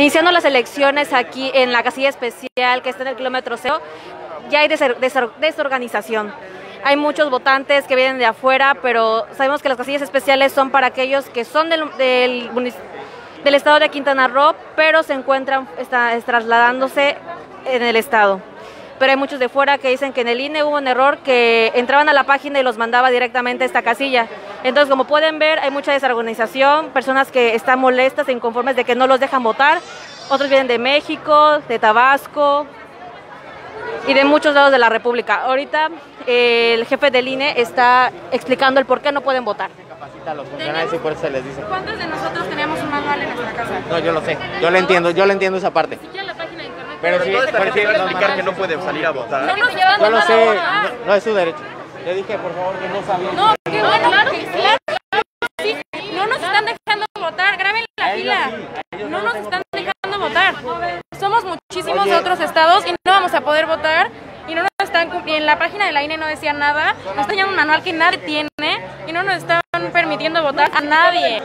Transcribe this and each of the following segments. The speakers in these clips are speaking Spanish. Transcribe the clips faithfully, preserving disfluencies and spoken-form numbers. Iniciando las elecciones aquí en la casilla especial que está en el kilómetro cero, ya hay desorganización. Hay muchos votantes que vienen de afuera, pero sabemos que las casillas especiales son para aquellos que son del, del, del estado de Quintana Roo, pero se encuentran está, trasladándose en el estado. Pero hay muchos de fuera que dicen que en el I N E hubo un error, que entraban a la página y los mandaba directamente a esta casilla. Entonces, como pueden ver, hay mucha desorganización, personas que están molestas e inconformes de que no los dejan votar. Otros vienen de México, de Tabasco y de muchos lados de la República. Ahorita eh, el jefe del I N E está explicando el por qué no pueden votar. A los funcionarios y por eso se les dice. ¿Cuántos de nosotros teníamos un manual en nuestra casa? No, yo lo sé, yo lo entiendo, yo lo entiendo esa parte. Pero, pero sí, todo esta gente va a explicar que no puede salir a votar. No, no, yo lo sé, no, no es su derecho. Le dije, por favor, que no sabía. No, que bueno, claro, que, claro, claro sí, no nos están dejando votar, graben la fila. No nos están dejando votar. Somos muchísimos de otros estados y no vamos a poder votar. Y no nos están cumpliendo, en la página de la I N E no decía nada, nos tenían un manual que nadie tiene y no nos están permitiendo votar a nadie.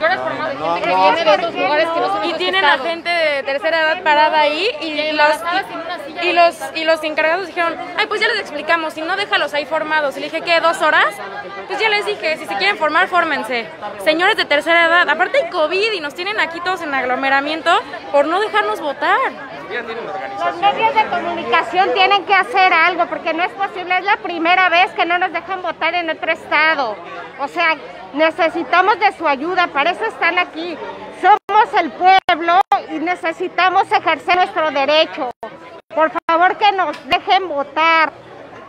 No, no, viene de esos lugares que no son y tienen a gente de tercera edad parada ahí y los, y, y, los, y los encargados dijeron, ay, pues ya les explicamos, si no, déjalos ahí formados. Y le dije, ¿qué, dos horas? Pues ya les dije, si se quieren formar, fórmense. Señores de tercera edad, aparte hay COVID y nos tienen aquí todos en aglomeramiento por no dejarnos votar. Los medios de comunicación tienen que hacer algo porque no es posible, es la primera vez que no nos dejan votar en otro estado. O sea, necesitamos de su ayuda, para eso están aquí. Somos el pueblo y necesitamos ejercer nuestro derecho. Por favor, que nos dejen votar.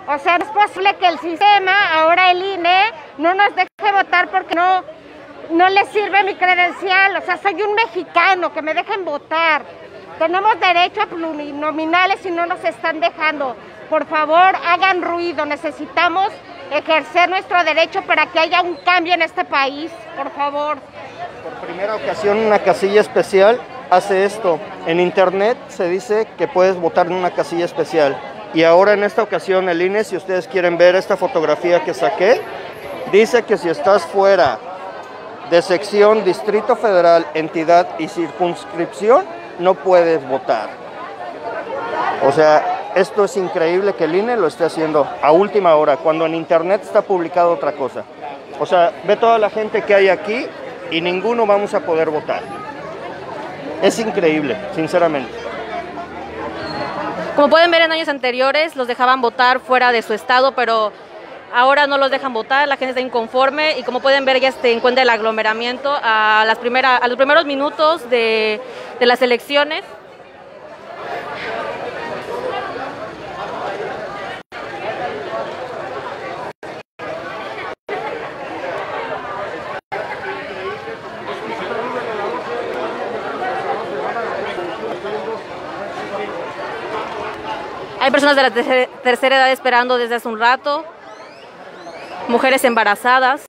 O sea, no es posible que el sistema, ahora el I N E, no nos deje votar porque no, no les sirve mi credencial. O sea, soy un mexicano, que me dejen votar. Tenemos derecho a plurinominales y no nos están dejando. Por favor, hagan ruido, necesitamos ejercer nuestro derecho para que haya un cambio en este país, por favor. Por primera ocasión una casilla especial hace esto. En internet se dice que puedes votar en una casilla especial. Y ahora en esta ocasión el I N E, si ustedes quieren ver esta fotografía que saqué, dice que si estás fuera de sección, Distrito Federal, entidad y circunscripción, no puedes votar. O sea, esto es increíble que el I N E lo esté haciendo a última hora, cuando en internet está publicado otra cosa. O sea, ve toda la gente que hay aquí y ninguno vamos a poder votar. Es increíble, sinceramente. Como pueden ver, en años anteriores los dejaban votar fuera de su estado, pero ahora no los dejan votar, la gente está inconforme y como pueden ver ya se encuentra el aglomeramiento a, las primera, a los primeros minutos de, de las elecciones. Hay personas de la tercera edad esperando desde hace un rato, mujeres embarazadas.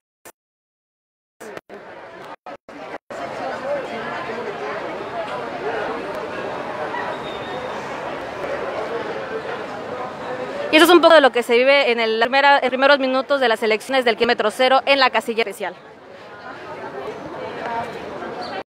Y eso es un poco de lo que se vive en el, en los primeros minutos de las elecciones del kilómetro cero en la casilla especial.